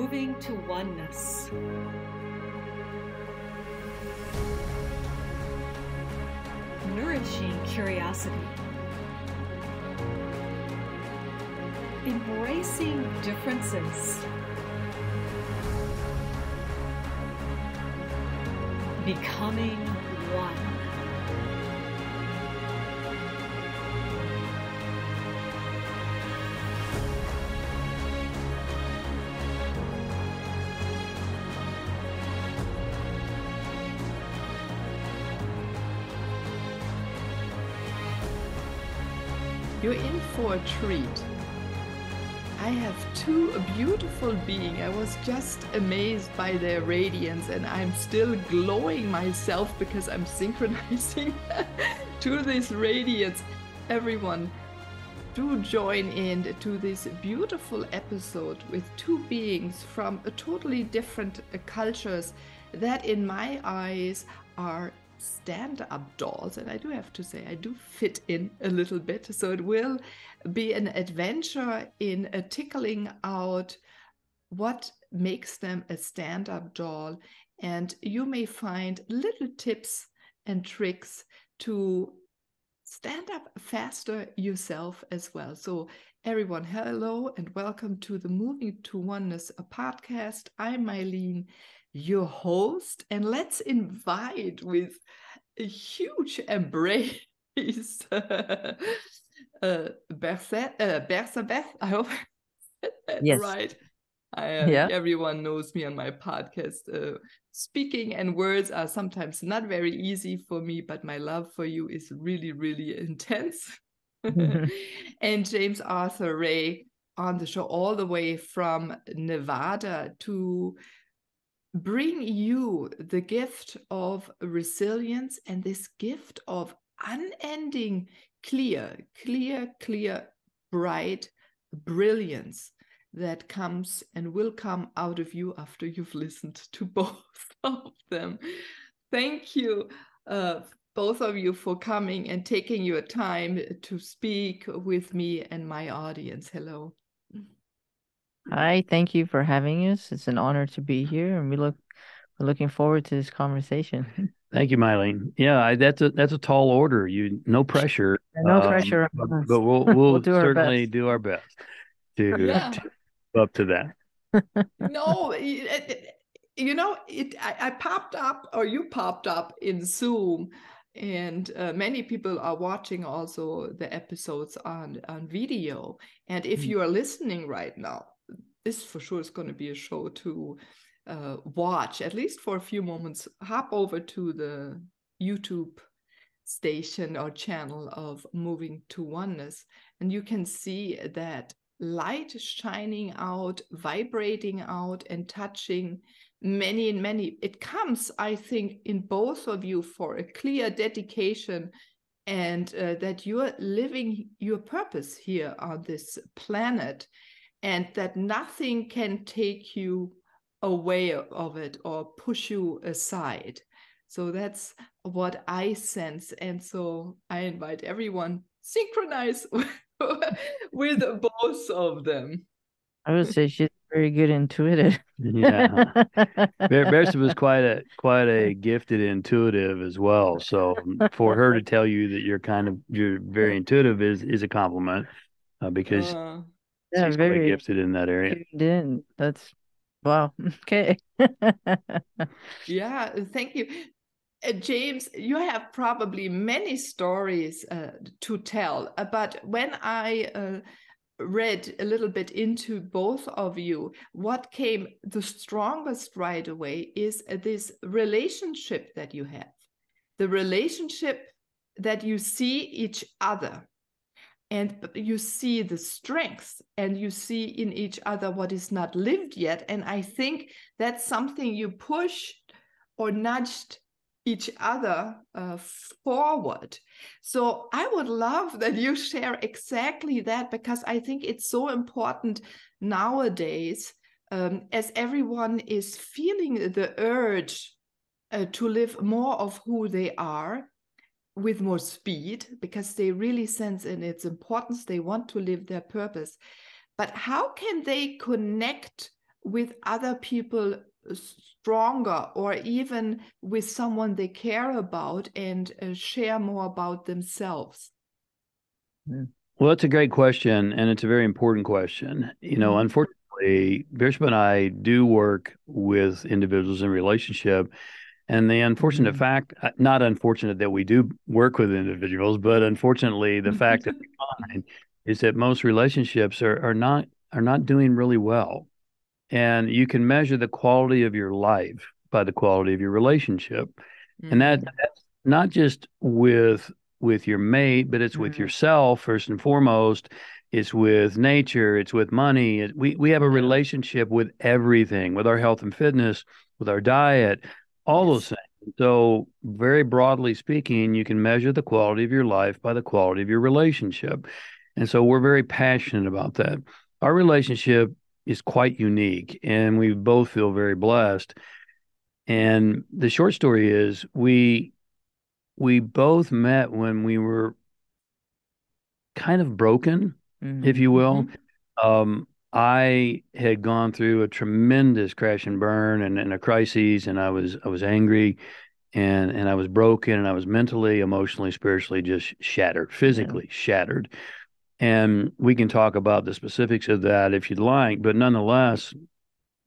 Moving to Oneness. Nourishing curiosity. Embracing differences. Becoming one. You're in for a treat. I have two beautiful beings. I was just amazed by their radiance, and I'm still glowing myself because I'm synchronizing to this radiance. Everyone, do join in to this beautiful episode with two beings from totally different cultures that, in my eyes, are stand-up dolls, and I do have to say I do fit in a little bit, so it will be an adventure in tickling out what makes them a stand-up doll, and you may find little tips and tricks to stand up faster yourself as well. So everyone, hello and welcome to the Moving to Oneness podcast. I'm Meilin, your host, and let's invite with a huge embrace Bersabeh. I hope that's yes. Right. Everyone knows me on my podcast. Speaking and words are sometimes not very easy for me, but my love for you is really, really intense. And James Arthur Ray on the show all the way from Nevada to bring you the gift of resilience and this gift of unending clear, bright brilliance that comes and will come out of you after you've listened to both of them. Thank you, both of you, for coming and taking your time to speak with me and my audience. Hello. Hi, thank you for having us. It's an honor to be here, and we're looking forward to this conversation. Thank you, Meilin. Yeah, that's a tall order. No pressure. No pressure. But we'll certainly do our best to live up to that. No, I popped up, or you popped up in Zoom, and many people are watching also the episodes on video. And if you are listening right now, this for sure is going to be a show to watch, at least for a few moments. Hop over to the YouTube station or channel of Moving to Oneness, and you can see that light shining out, vibrating out, and touching many and many. It comes, I think, in both of you for a clear dedication, and that you're living your purpose here on this planet, and that nothing can take you away of it or push you aside. So that's what I sense. And so I invite everyone, synchronize with both of them. I would say she's very good intuitive. Yeah. Bersabeh was quite a gifted intuitive as well. So for her to tell you that you're very intuitive is a compliment, because she's very gifted in that area. That's wow. Okay. Yeah. Thank you, James. You have probably many stories to tell. But when I read a little bit into both of you, what came the strongest right away is this relationship that you have, the relationship that you see each other. And you see the strengths, and you see in each other what is not lived yet. And I think that's something you pushed or nudged each other forward. So I would love that you share exactly that, because I think it's so important nowadays, as everyone is feeling the urge to live more of who they are, with more speed, because they really sense in its importance. They want to live their purpose. But how can they connect with other people stronger, or even with someone they care about, and share more about themselves? Well, that's a great question, and it's a very important question. You know, unfortunately, Bersabeh and I do work with individuals in relationship, and the unfortunate fact, not unfortunate that we do work with individuals, but unfortunately, the fact that we find is that most relationships are not doing really well. And you can measure the quality of your life by the quality of your relationship. Mm-hmm. And that's not just with your mate, but it's mm-hmm. with yourself, first and foremost. It's with nature. It's with money. We have a relationship with everything, with our health and fitness, with our diet, all those things. So very broadly speaking, you can measure the quality of your life by the quality of your relationship. And so we're very passionate about that. Our relationship is quite unique, and we both feel very blessed. And the short story is we both met when we were kind of broken, mm-hmm. if you will. I had gone through a tremendous crash and burn and a crisis, and I was angry, and I was broken, and I was mentally, emotionally, spiritually just shattered, physically shattered. And we can talk about the specifics of that if you'd like. But nonetheless,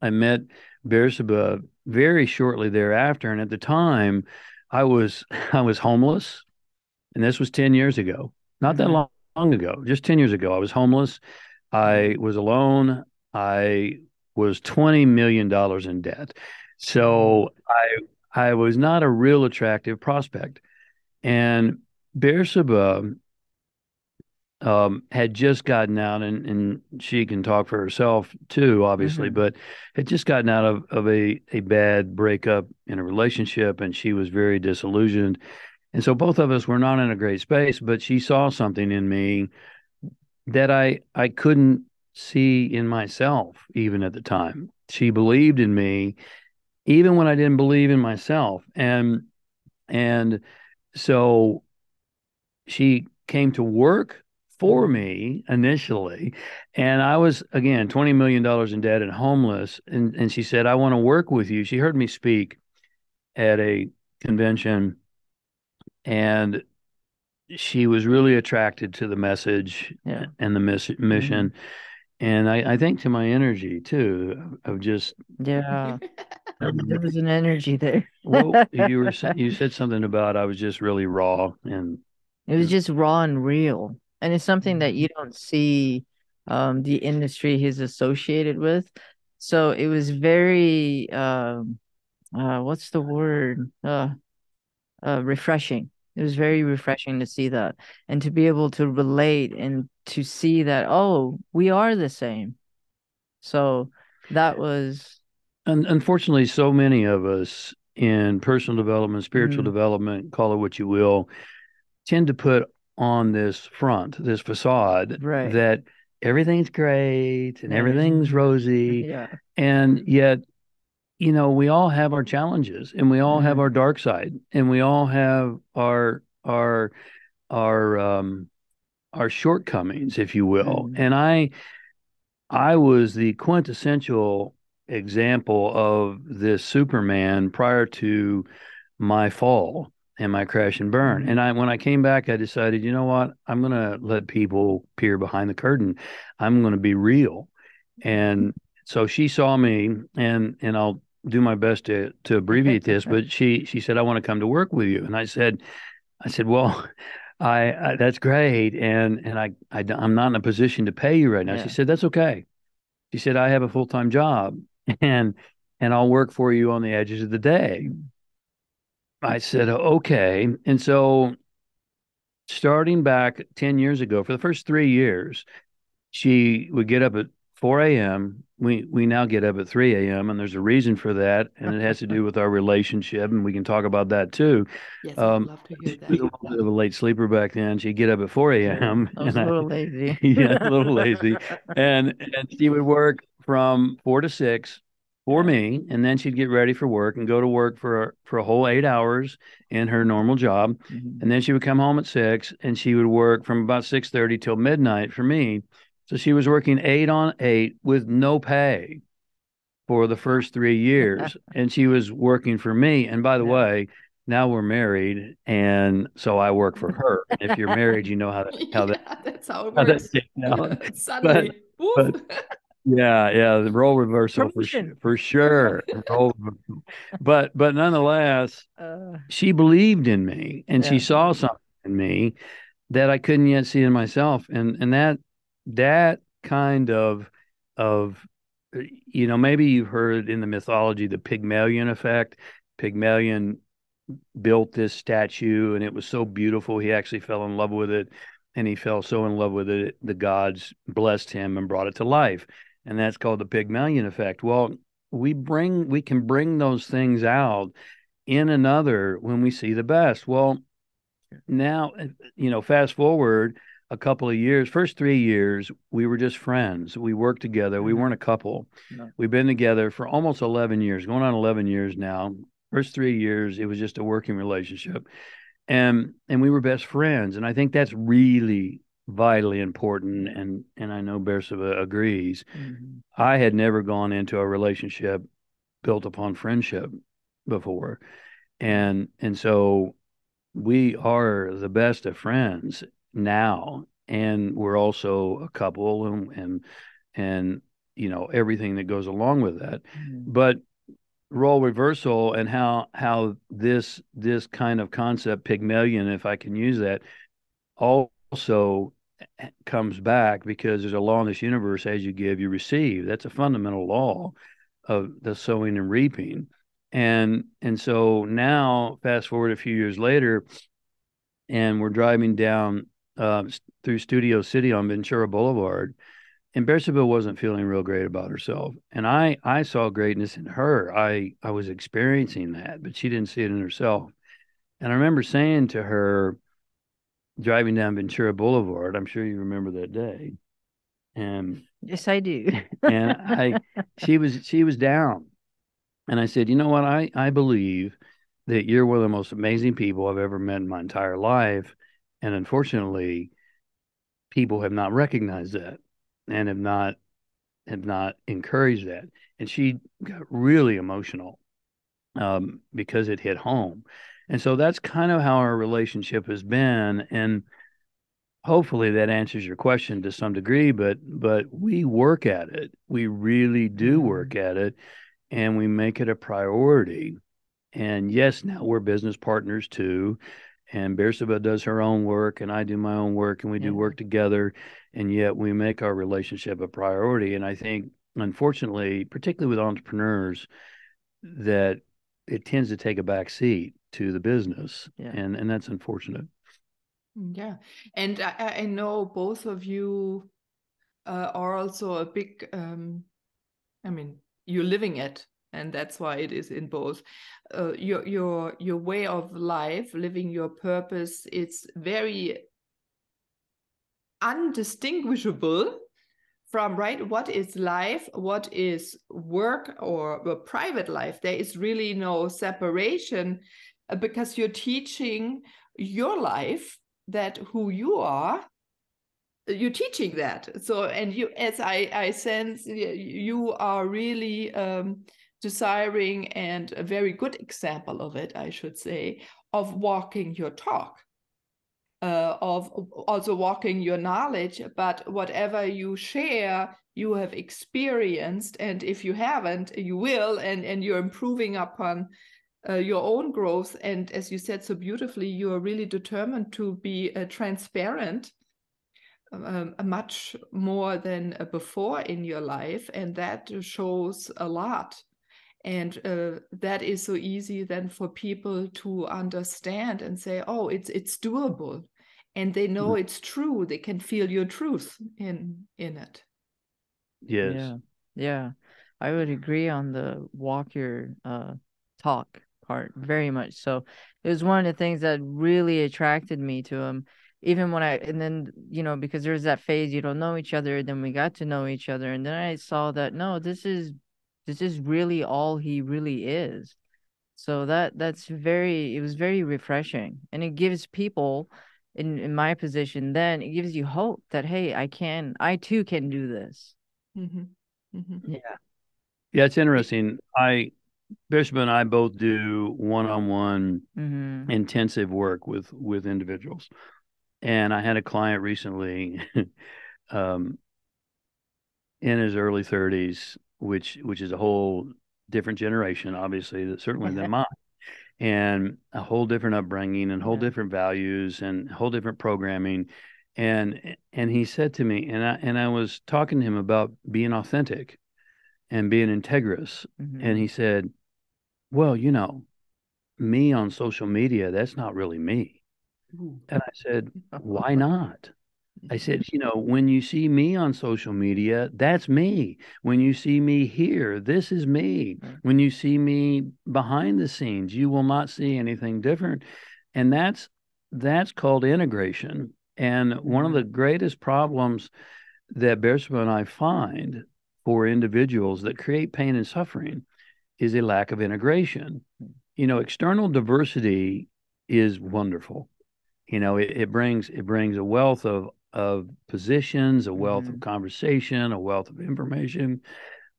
I met Bersabeh very shortly thereafter. And at the time, I was homeless. And this was 10 years ago. Not that long ago, just 10 years ago. I was homeless. I was alone. I was $20 million in debt. So I was not a real attractive prospect. And Bersabeh had just gotten out, and she can talk for herself too, obviously, mm-hmm. but had just gotten out of a bad breakup in a relationship, and she was very disillusioned. And so both of us were not in a great space, but she saw something in me that I couldn't see in myself even at the time. She believed in me even when I didn't believe in myself. And so she came to work for me initially, and I was, again, $20 million in debt and homeless, and she said, I want to work with you. She heard me speak at a convention, and she was really attracted to the message and the mission, mm-hmm. and I think to my energy, too, of just... Yeah, there was an energy there. Well, you said something about I was just really raw, and... It was just raw and real. And it's something that you don't see the industry he's associated with. So it was very, what's the word? Refreshing. It was very refreshing to see that and to be able to relate and to see that, oh, we are the same. So that was. And unfortunately, so many of us in personal development, spiritual mm-hmm. development, call it what you will, tend to put on this front, this facade, that everything's great and everything's rosy. Yeah. And yet, you know, we all have our challenges, and we all have our dark side, and we all have our shortcomings, if you will. Mm-hmm. And I was the quintessential example of this Superman prior to my fall and my crash and burn. And when I came back, I decided, you know what? I'm going to let people peer behind the curtain. I'm going to be real. And so she saw me, and I'll do my best to abbreviate this, but she said, I want to come to work with you. And I said, well, I that's great. And I'm not in a position to pay you right now. Yeah. She said, that's okay. She said, I have a full-time job, and I'll work for you on the edges of the day. I said, okay. And so starting back 10 years ago, for the first 3 years, she would get up at 4 a.m. We now get up at 3 a.m. and there's a reason for that. And it has to do with our relationship. And we can talk about that too. Yes, I'd love to hear that. She was a little bit of a late sleeper back then. She'd get up at 4 a.m. I was a little lazy. Yeah, a little lazy. And she would work from 4 to 6. For me, and then she'd get ready for work and go to work for a whole 8 hours in her normal job, mm-hmm. and then she would come home at 6, and she would work from about 6:30 till midnight for me. So she was working 8 on 8 with no pay, for the first 3 years, and she was working for me. And by the way, now we're married, and so I work for her. And if you're married, you know that's how it works. Suddenly, yeah, the role reversal for sure. But nonetheless, she believed in me, and she saw something in me that I couldn't yet see in myself, and that kind of maybe you've heard in the mythology the Pygmalion effect. Pygmalion built this statue, and it was so beautiful he actually fell in love with it, and he fell so in love with it the gods blessed him and brought it to life, and that's called the Pygmalion effect. Well, we can bring those things out in another when we see the best. Well, now fast forward a couple of years, first 3 years, we were just friends. We worked together. We weren't a couple. No. We've been together for almost 11 years, going on 11 years now. First 3 years, it was just a working relationship. And we were best friends. And I think that's really vitally important. And I know Bersabeh agrees. Mm-hmm. I had never gone into a relationship built upon friendship before. And so we are the best of friends now, and we're also a couple, and everything that goes along with that. Mm-hmm. But role reversal and how this kind of concept, Pygmalion, if I can use that, also comes back, because there's a law in this universe: as you give, you receive. That's a fundamental law of the sowing and reaping. And so now, fast forward a few years later, and we're driving down through Studio City on Ventura Boulevard, and Bersabeh wasn't feeling real great about herself. And I saw greatness in her. I was experiencing that, but she didn't see it in herself. And I remember saying to her, driving down Ventura Boulevard, I'm sure you remember that day. And yes, I do. And she was down. And I said, you know what? I believe that you're one of the most amazing people I've ever met in my entire life. And unfortunately, people have not recognized that and have not encouraged that. And she got really emotional because it hit home. And so that's kind of how our relationship has been. And hopefully that answers your question to some degree, but we work at it. We really do work at it, and we make it a priority. And yes, now we're business partners too. And Bersabeh does her own work, and I do my own work, and we do work together, and yet we make our relationship a priority. And I think, unfortunately, particularly with entrepreneurs, that it tends to take a back seat to the business, and that's unfortunate. Yeah, and I know both of you are also a big, you're living it. And that's why it is in both your way of life, living your purpose. It's very undistinguishable from what is life, what is work or a private life. There is really no separation, because you're teaching your life, that who you are. You're teaching that. So, and you, as I sense, you are really desiring, and a very good example of it, I should say, of walking your talk, of also walking your knowledge. But whatever you share, you have experienced, and if you haven't, you will, and you're improving upon your own growth. And as you said so beautifully, you are really determined to be transparent, much more than before in your life, and that shows a lot. And that is so easy then for people to understand and say, oh, it's doable, and they know it's true. They can feel your truth in it. Yes. Yeah. I would agree on the walk your talk part very much. So it was one of the things that really attracted me to him. Even when I because there's that phase, you don't know each other, then we got to know each other. And then I saw that, no, this is really all he really is. So it was very refreshing. And it gives people in my position, then it gives you hope that, hey, I too can do this. Mm-hmm. Mm-hmm. Yeah. Yeah, it's interesting. Bersabeh and I both do one-on-one intensive work with individuals. And I had a client recently in his early 30s, which is a whole different generation, obviously, that certainly than mine, and a whole different upbringing and whole different values and whole different programming. And he said to me, and I was talking to him about being authentic and being integrous. And he said, well, you know, me on social media, that's not really me. And I said, why not? I said, you know, when you see me on social media, that's me. When you see me here, this is me. When you see me behind the scenes, you will not see anything different. And that's called integration. And one of the greatest problems that Bersabeh and I find for individuals that create pain and suffering is a lack of integration. You know, external diversity is wonderful. You know, it brings a wealth of positions, a wealth of conversation, a wealth of information,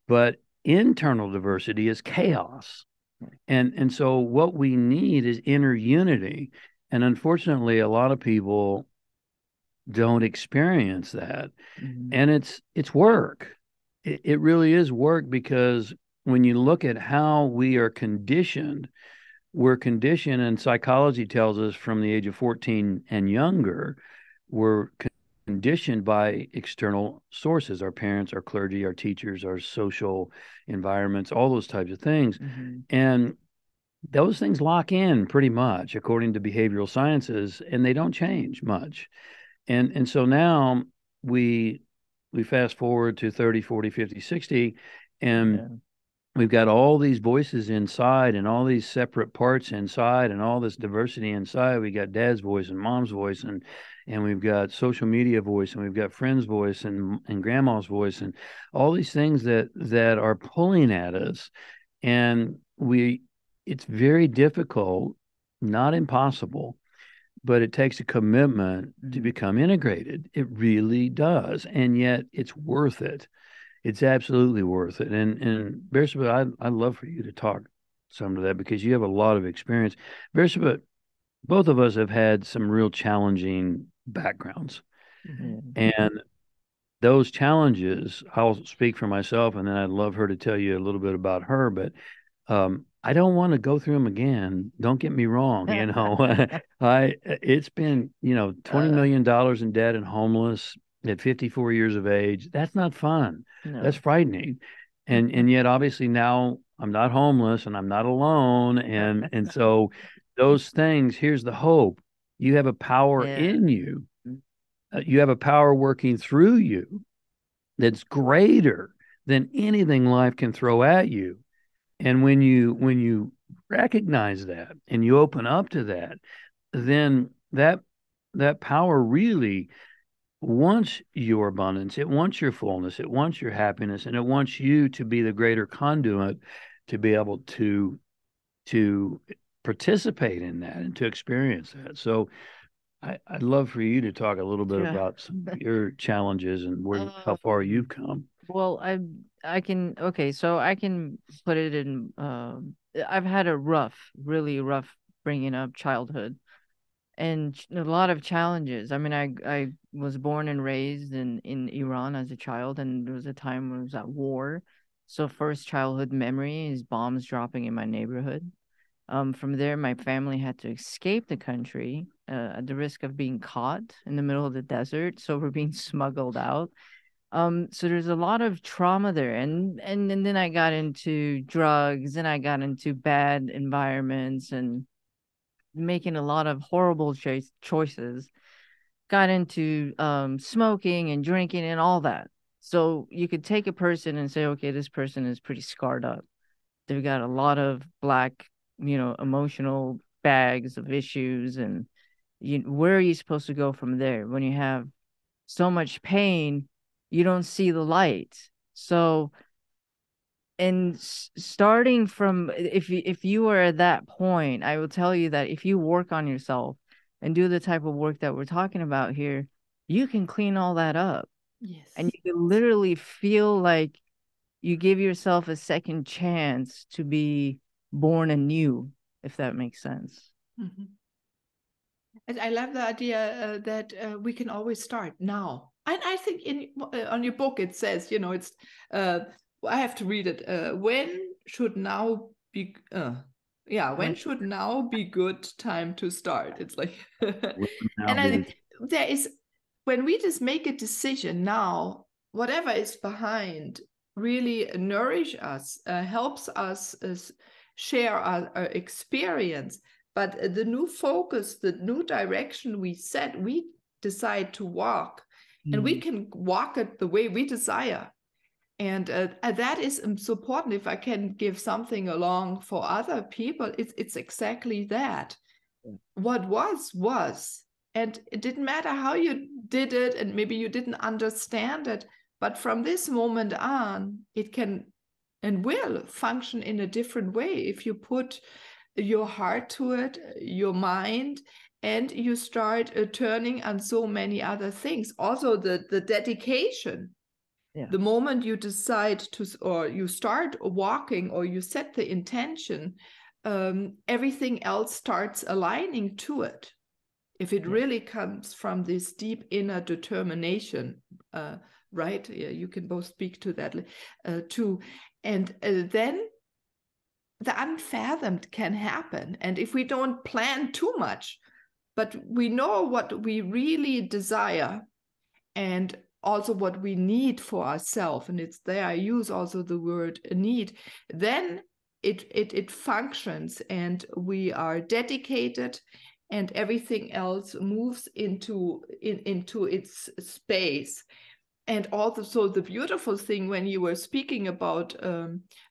but internal diversity is chaos. And so what we need is inner unity. And unfortunately, a lot of people don't experience that. And it's work. It really is work, because when you look at how we are conditioned, we're conditioned, and psychology tells us from the age of 14 and younger, we're conditioned by external sources, our parents, our clergy, our teachers, our social environments, all those types of things. And those things lock in pretty much, according to behavioral sciences, and they don't change much. And so now we fast forward to 30, 40, 50, 60, and we've got all these voices inside and all these separate parts inside and all this diversity inside. We got dad's voice and mom's voice, and we've got social media voice, and we've got friend's voice and grandma's voice, and all these things that are pulling at us. And it's very difficult, not impossible, but it takes a commitment to become integrated. It really does. And yet it's worth it. It's absolutely worth it. And Bersabeh, I'd love for you to talk some to that, because you have a lot of experience. Bersabeh, both of us have had some real challenging backgrounds. And those challenges, I'll speak for myself, and then I'd love her to tell you a little bit about her, but I don't want to go through them again. Don't get me wrong. You know, it's been, you know, $20 million in debt and homeless at 54 years of age. That's not fun. No. That's frightening. And yet obviously now I'm not homeless and I'm not alone. And so those things, here's the hope. You have a power in you. You have a power working through you that's greater than anything life can throw at you. And when you recognize that and you open up to that, then that power really wants your abundance, it wants your fullness, it wants your happiness, and it wants you to be the greater conduit to be able to participate in that and to experience that. So I'd love for you to talk a little bit about some of your challenges and how far you've come. Well, I can put it in, I've had a really rough bringing up, childhood, and a lot of challenges. I mean, I was born and raised in Iran as a child, and there was a time when it was at war. So first childhood memory is bombs dropping in my neighborhood. From there, my family had to escape the country at the risk of being caught in the middle of the desert. So we're being smuggled out. So there's a lot of trauma there. And then I got into drugs, and I got into bad environments and making a lot of horrible choices, got into smoking and drinking and all that. So you could take a person and say, okay, this person is pretty scarred up. They've got a lot of black, you know, emotional bags of issues. And where are you supposed to go from there? When you have so much pain, you don't see the light. So, and starting from, if you are at that point, I will tell you that if you work on yourself and do the type of work that we're talking about here, you can clean all that up. Yes. And you can literally feel like you give yourself a second chance to be born anew, if that makes sense. Mm-hmm. And I love the idea that we can always start now. And I think in on your book it says, you know, it's I have to read it. When should now be? When should now be good time to start? It's like, and I think there is, when we just make a decision now, whatever is behind really nourish us, helps us share our experience. But the new focus, the new direction we set, we decide to walk, and we can walk it the way we desire. And that is so important. If I can give something along for other people, it's exactly that. Yeah. What was. And it didn't matter how you did it, and maybe you didn't understand it, but from this moment on, it can and will function in a different way if you put your heart to it, your mind, and you start turning on so many other things. Also, the dedication. Yeah. The moment you decide to, or you start walking, or you set the intention, everything else starts aligning to it. If it really comes from this deep inner determination, right? Yeah, you can both speak to that too. And then the unfathomed can happen. And if we don't plan too much, but we know what we really desire, and also what we need for ourselves, and it's there I use also the word need, then it functions, and we are dedicated, and everything else moves into its space. And also, so the beautiful thing when you were speaking about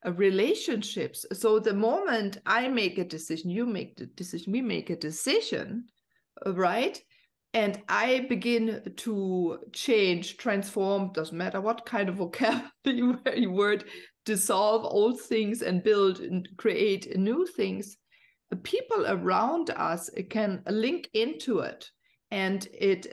relationships, so the moment I make a decision, you make the decision, we make a decision, right? And I begin to change, transform, doesn't matter what kind of vocabulary word, dissolve old things and build and create new things. People around us can link into it, and it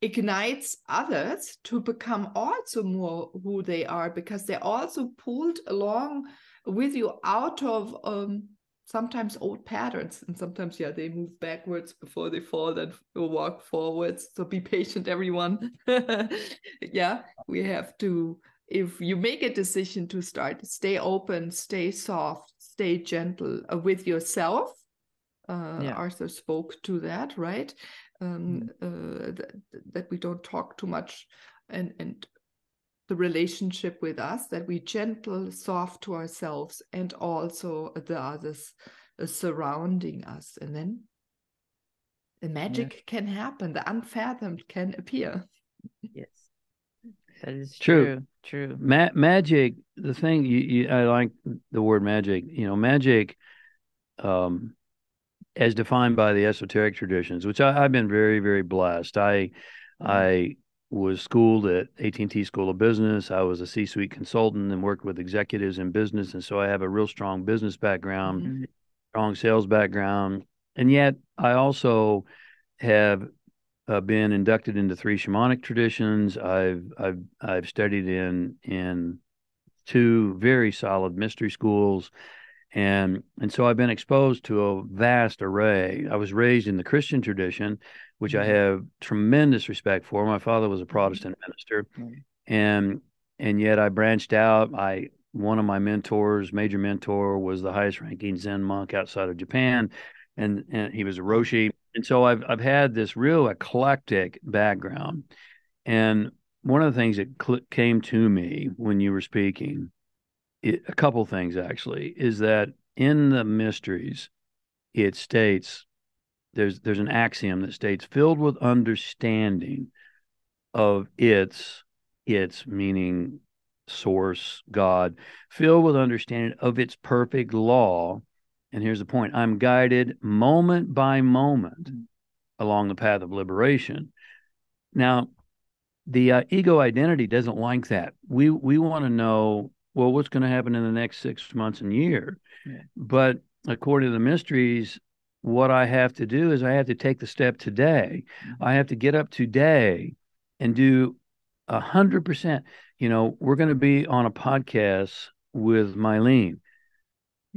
ignites others to become also more who they are, because they're also pulled along with you out of sometimes old patterns, and sometimes, yeah, they move backwards before they fall, then walk forwards. So be patient, everyone. Yeah, we have to, if you make a decision to start, stay open, stay soft, stay gentle with yourself. Arthur spoke to that, right? That we don't talk too much, and the relationship with us, that we gentle, soft to ourselves and also the others surrounding us. And then the magic can happen, the unfathomed can appear. Yes, that is true. Magic, the thing, I like the word magic. You know, magic, as defined by the esoteric traditions, which I've been very, very blessed. I was schooled at ATT School of Business. I was a C-suite consultant and worked with executives in business. And so I have a real strong business background, strong sales background. And yet I also have been inducted into 3 shamanic traditions. I've studied in 2 very solid mystery schools. And so I've been exposed to a vast array. I was raised in the Christian tradition, which I have tremendous respect for. My father was a Protestant minister, and yet I branched out. One of my mentors, major mentor, was the highest ranking Zen monk outside of Japan, and he was a Roshi. And so I've had this real eclectic background. And one of the things that came to me when you were speaking, a couple things actually, is that in the mysteries, it states there's an axiom that states, filled with understanding of its meaning source, God, filled with understanding of its perfect law. And here's the point: I'm guided moment by moment along the path of liberation. Now, the ego identity doesn't like that. We want to know, well, what's going to happen in the next 6 months and year? Yeah. But according to the mysteries, what I have to do is I have to take the step today. I have to get up today and do 100%. You know, we're going to be on a podcast with Meilin.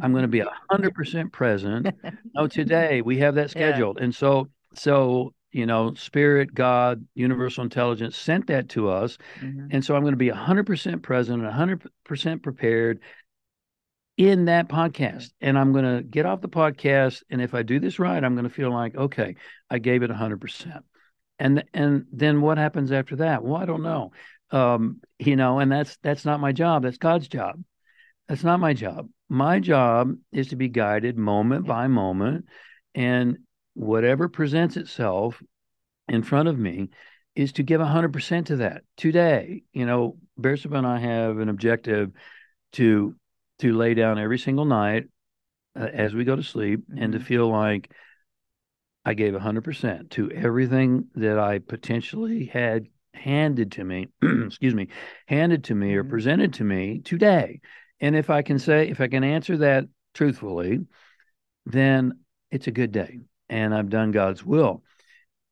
I'm going to be 100% present. Oh, today we have that scheduled. Yeah. And so, you know, Spirit, God, universal intelligence sent that to us. Mm-hmm. And so I'm going to be 100% present and 100% prepared in that podcast. And I'm going to get off the podcast. And if I do this right, I'm going to feel like, okay, I gave it 100%. And then what happens after that? Well, I don't know. You know, and that's not my job. That's God's job. That's not my job. My job is to be guided moment by moment, and whatever presents itself in front of me is to give 100% to that today. You know, Bersabeh and I have an objective to lay down every single night as we go to sleep and to feel like I gave 100% to everything that I potentially had handed to me, or presented to me today. And if I can answer that truthfully, then it's a good day. And I've done God's will.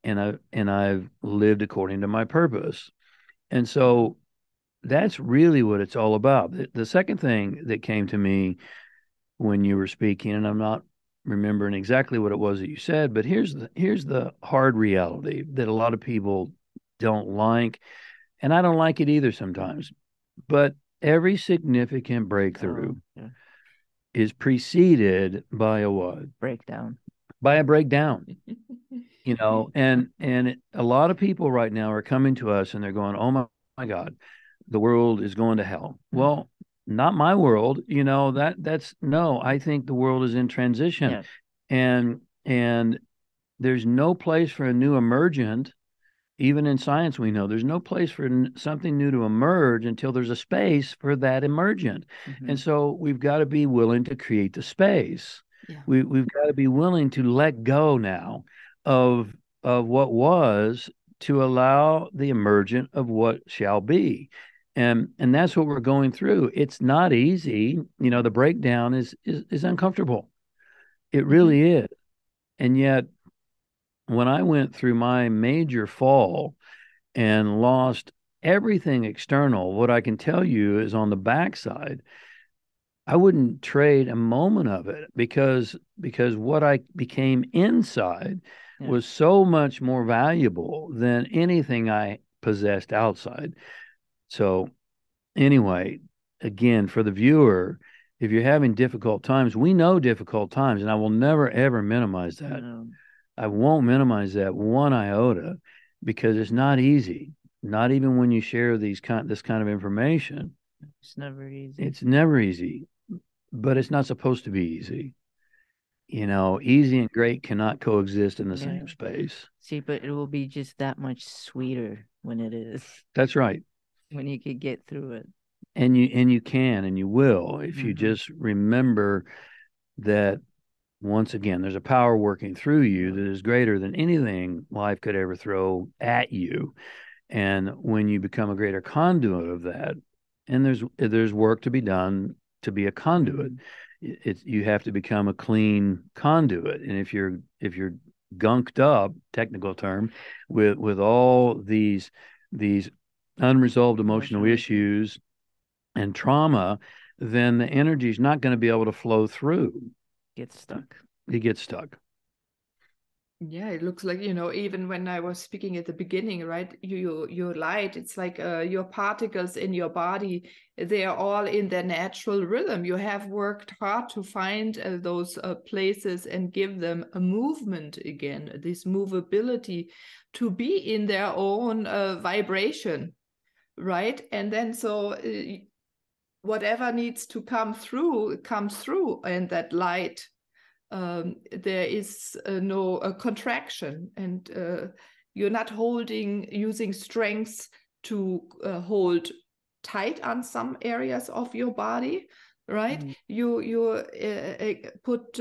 And I've lived according to my purpose. And so that's really what it's all about. The second thing that came to me when you were speaking, and I'm not remembering exactly what it was that you said, but here's the hard reality that a lot of people don't like. And I don't like it either sometimes. But every significant breakthrough is preceded by a what? Breakdown. By a breakdown. You know, and a lot of people right now are coming to us and they're going, oh my God, the world is going to hell. Well, not my world. You know, I think the world is in transition. Yes. And there's no place for a new emergent. Even in science, we know there's no place for something new to emerge until there's a space for that emergent. Mm-hmm. And so we've got to be willing to create the space. Yeah. We've got to be willing to let go now of what was to allow the emergent of what shall be. And that's what we're going through. It's not easy. You know, the breakdown is uncomfortable. It really is. And yet, when I went through my major fall and lost everything external, what I can tell you is on the backside, I wouldn't trade a moment of it because what I became inside was so much more valuable than anything I possessed outside. So anyway, again, for the viewer, if you're having difficult times, we know difficult times, and I will never, ever minimize that. No. I won't minimize that one iota because it's not easy. Not even when you share this kind of information. It's never easy. It's never easy, but it's not supposed to be easy. You know, easy and great cannot coexist in the same space. See, but it will be just that much sweeter when it is. That's right. When you can get through it. And you can, and you will, if you just remember that. Once again, there's a power working through you that is greater than anything life could ever throw at you. And when you become a greater conduit of that, and there's work to be done to be a conduit. You have to become a clean conduit. And if you're gunked up, technical term, with all these unresolved emotional issues and trauma, then the energy is not going to be able to flow through. It gets stuck. Yeah, it looks like, you know, even when I was speaking at the beginning, right, your light, it's like your particles in your body, they are all in their natural rhythm. You have worked hard to find those places and give them a movement again, this movability to be in their own vibration, right? And then so whatever needs to come through, comes through, and that light, there is no contraction, and you're not using strength to hold tight on some areas of your body, right? Mm-hmm. You put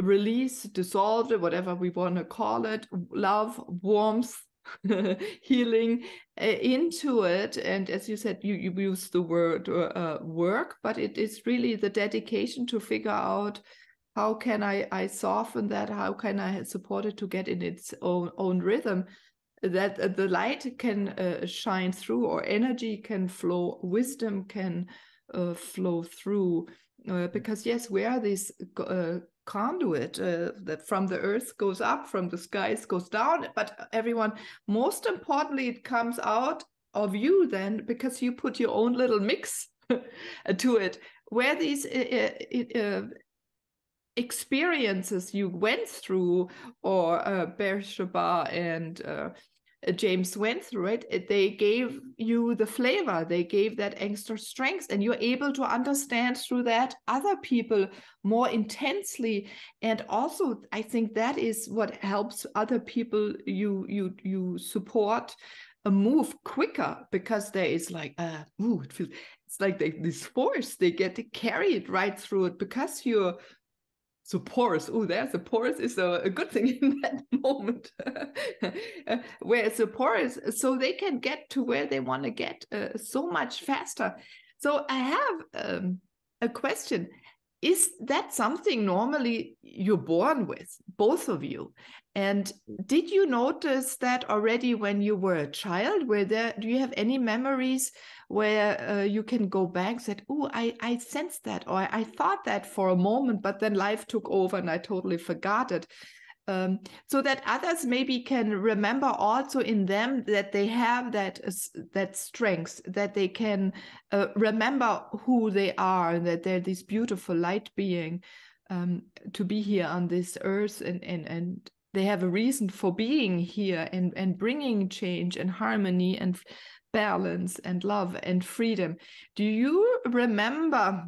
release, dissolve, whatever we want to call it, love, warmth, healing into it. And as you said, you use the word work, but it is really the dedication to figure out how can I soften that, how can I support it to get in its own rhythm. that the light can shine through, or energy can flow, wisdom can flow through, because yes, we are this conduit that from the earth goes up, from the skies goes down, but everyone, most importantly, it comes out of you then, because you put your own little mix to it, where these experiences you went through, or Bersabeh and James went through, right? They gave you the flavor, they gave that extra strength, and you're able to understand through that other people more intensely. And also, I think that is what helps other people you support move quicker, because there is like it feels, it's like this force, they get to carry it right through it, because you're so porous. Oh, there's a porous is a good thing in that moment. Where it's a porous, so they can get to where they want to get so much faster. So I have a question. Is that something normally you're born with, both of you? And did you notice that already when you were a child? Do you have any memories where you can go back and say, oh, I sensed that, or I thought that for a moment, but then life took over and I totally forgot it? So that others maybe can remember also in them that they have that strength, that they can remember who they are, and that they're this beautiful light being to be here on this earth, and they have a reason for being here, and bringing change and harmony and balance and love and freedom. Do you remember,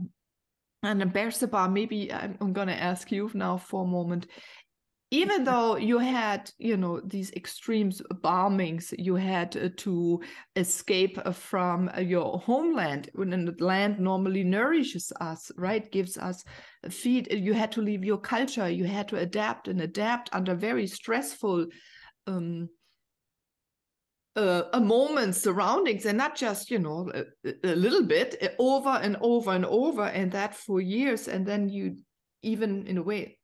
and Bersabeh, maybe I'm going to ask you now for a moment, even though you had, these extreme bombings, you had to escape from your homeland, when the land normally nourishes us, right? Gives us feed. You had to leave your culture. You had to adapt under very stressful moments, surroundings, and not just, a little bit, over and over and over, and that for years. And then you, even in a way,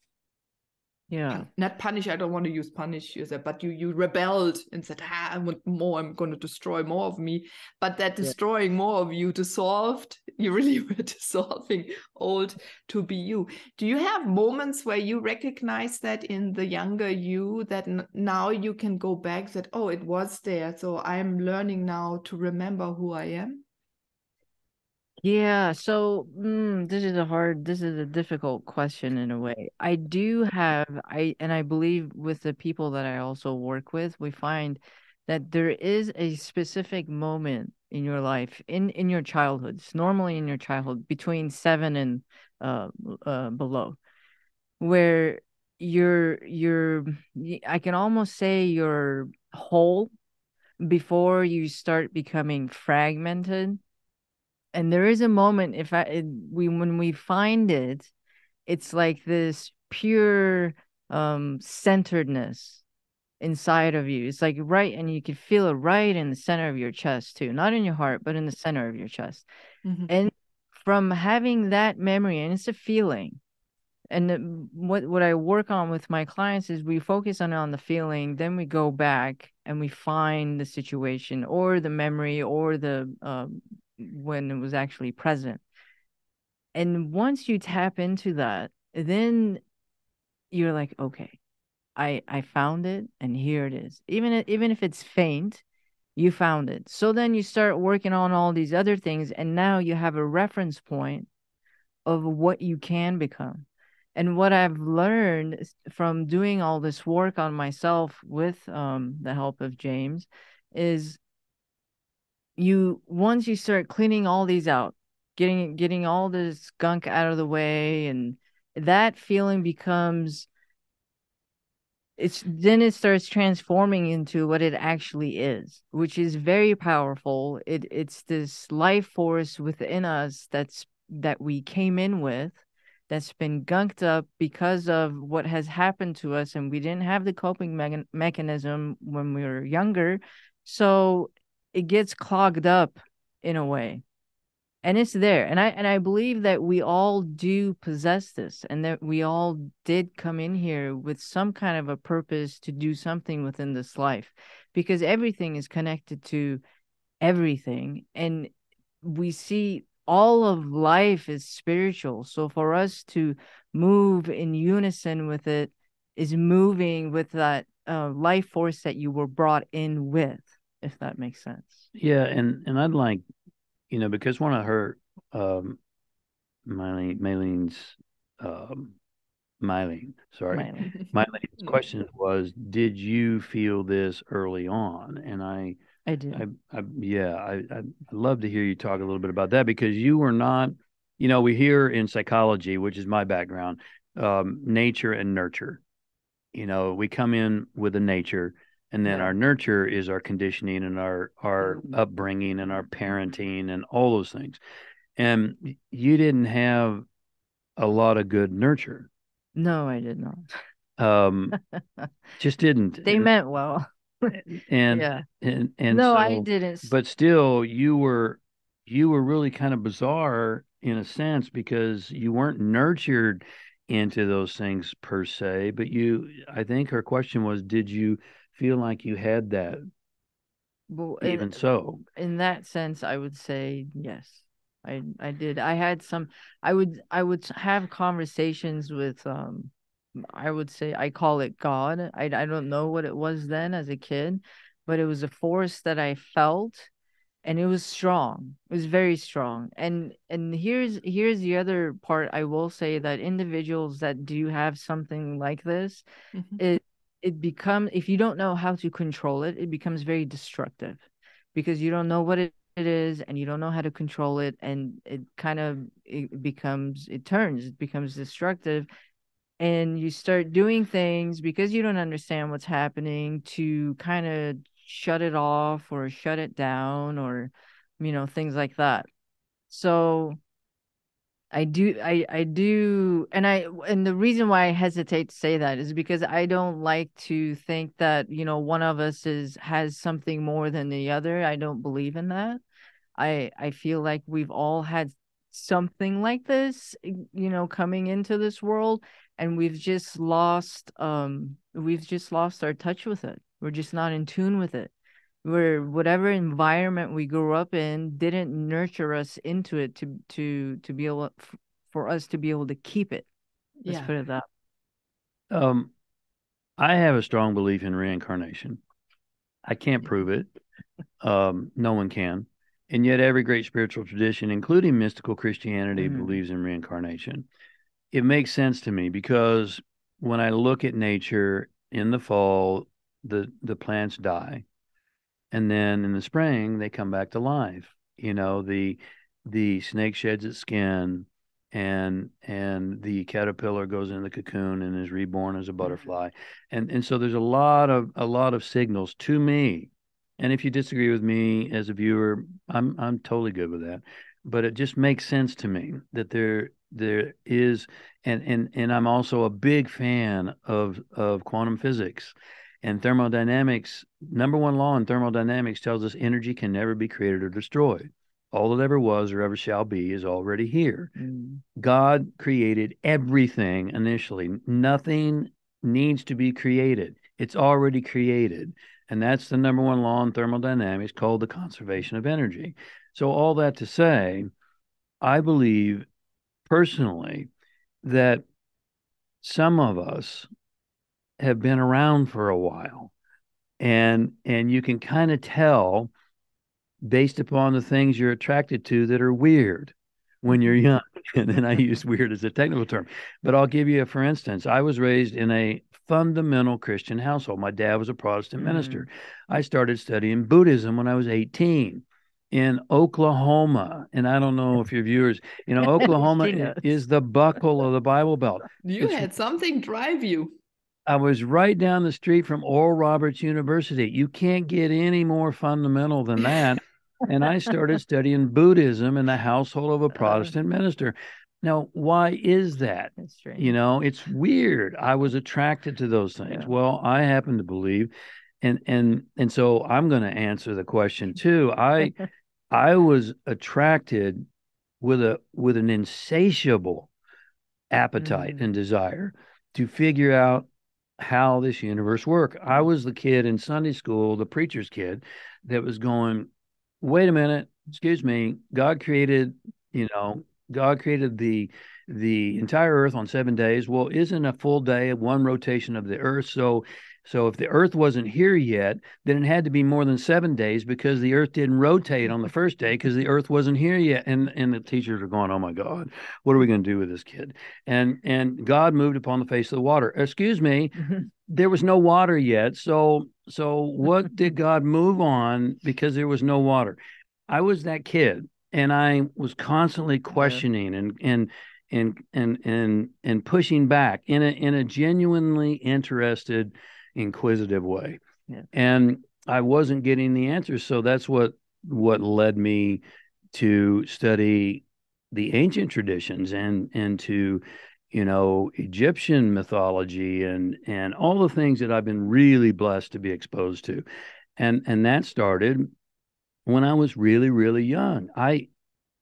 not punish. I don't want to use punish, but you rebelled and said, I want more. I'm going to destroy more of me. But that destroying more of you dissolved. You really were dissolving old to be you. Do you have moments where you recognize that in the younger you, that now you can go back, that, oh, it was there. So I'm learning now to remember who I am. Yeah, so this is a difficult question in a way. I do have, and I believe with the people that I also work with, we find that there is a specific moment in your life, in your childhood, it's normally in your childhood, between 7 and below, where I can almost say you're whole before you start becoming fragmented. And there is a moment when we find it, it's like this pure centeredness inside of you. It's like and you can feel it right in the center of your chest too, not in your heart, but in the center of your chest. Mm-hmm. And from having that memory, and it's a feeling. And what I work on with my clients is we focus on the feeling, then we go back and we find the situation or the memory or the when it was actually present. And once you tap into that, then you're like, okay, I found it, and here it is. Even if it's faint, you found it. So then you start working on all these other things, and now you have a reference point of what you can become. And what I've learned from doing all this work on myself with the help of James is, once you start cleaning all these out, getting all this gunk out of the way, and that feeling becomes, it starts transforming into what it actually is, which is very powerful. It's this life force within us that we came in with, that's been gunked up because of what has happened to us, and we didn't have the coping mechanism when we were younger, so it gets clogged up in a way. And it's there. And I believe that we all do possess this, and that we all did come in here with some kind of a purpose to do something within this life, because everything is connected to everything. And we see all of life is spiritual. So for us to move in unison with it is moving with that life force that you were brought in with, if that makes sense. Yeah. And I'd like, you know, because one of her, Meilin's question was, did you feel this early on? And I'd love to hear you talk a little bit about that, because you were not, you know, we hear in psychology, which is my background, nature and nurture. You know, we come in with a nature, and then our nurture is our conditioning and our upbringing and our parenting and all those things. And you didn't have a lot of good nurture. No, I did not. Just didn't. They meant well. And no, so, I didn't. But still, you were really kind of bizarre in a sense, because you weren't nurtured into those things per se. But I think her question was, did you feel like you had that? Well, even so, in that sense, I would say yes, I did. I had some. I would have conversations with I would say, I call it God. I don't know what it was then as a kid, but it was a force that I felt, and it was strong. It was very strong. And here's the other part. I will say that individuals that do have something like this, it becomes, if you don't know how to control it, it becomes very destructive, because you don't know what it is, and you don't know how to control it, and it becomes destructive. And you start doing things because you don't understand what's happening to kind of shut it off or shut it down, or, you know, things like that. So I do, and the reason why I hesitate to say that is because I don't like to think that, you know, one of us has something more than the other. I don't believe in that. I feel like we've all had something like this, you know, coming into this world. And we've just lost our touch with it. We're just not in tune with it. Whatever environment we grew up in didn't nurture us into it to be able for us to be able to keep it. Let's put it that way. I have a strong belief in reincarnation. I can't prove it. No one can. And yet every great spiritual tradition, including mystical Christianity, believes in reincarnation. It makes sense to me, because when I look at nature in the fall, the plants die. And then in the spring, they come back to life. You know, the snake sheds its skin, and the caterpillar goes in the cocoon and is reborn as a butterfly. And so there's a lot of signals to me. And if you disagree with me as a viewer, I'm totally good with that. But it just makes sense to me that there is, and I'm also a big fan of quantum physics and thermodynamics. Number one law in thermodynamics tells us energy can never be created or destroyed. All that ever was or ever shall be is already here. God created everything initially. Nothing needs to be created. It's already created. And that's the number one law in thermodynamics, called the conservation of energy. So all that to say, I believe personally that some of us have been around for a while, and you can kind of tell based upon the things you're attracted to that are weird when you're young. And then I use weird as a technical term, but I'll give you for instance, I was raised in a fundamental Christian household. My dad was a Protestant minister. I started studying Buddhism when I was 18 in Oklahoma. And I don't know if your viewers, you know, Oklahoma is the buckle of the Bible Belt. You had something drive you. I was right down the street from Oral Roberts University. You can't get any more fundamental than that. And I started studying Buddhism in the household of a Protestant minister. Now, why is that? You know, it's weird. I was attracted to those things. Yeah. Well, I happen to believe, and so I'm going to answer the question too. I was attracted with an insatiable appetite and desire to figure out how this universe worked. I was the kid in Sunday school, the preacher's kid, that was going, wait a minute, excuse me, God created the entire earth on 7 days. Well, isn't a full day one rotation of the earth? So if the earth wasn't here yet, then it had to be more than 7 days because the earth didn't rotate on the first day because the earth wasn't here yet. And the teachers are going, oh my God, what are we going to do with this kid? And God moved upon the face of the water. Excuse me, there was no water yet. So what did God move on because there was no water? I was that kid, and I was constantly questioning and pushing back in a genuinely interested, inquisitive way. Yeah. And I wasn't getting the answers. So that's what led me to study the ancient traditions and to, Egyptian mythology and all the things that I've been really blessed to be exposed to. And that started when I was really, really young. I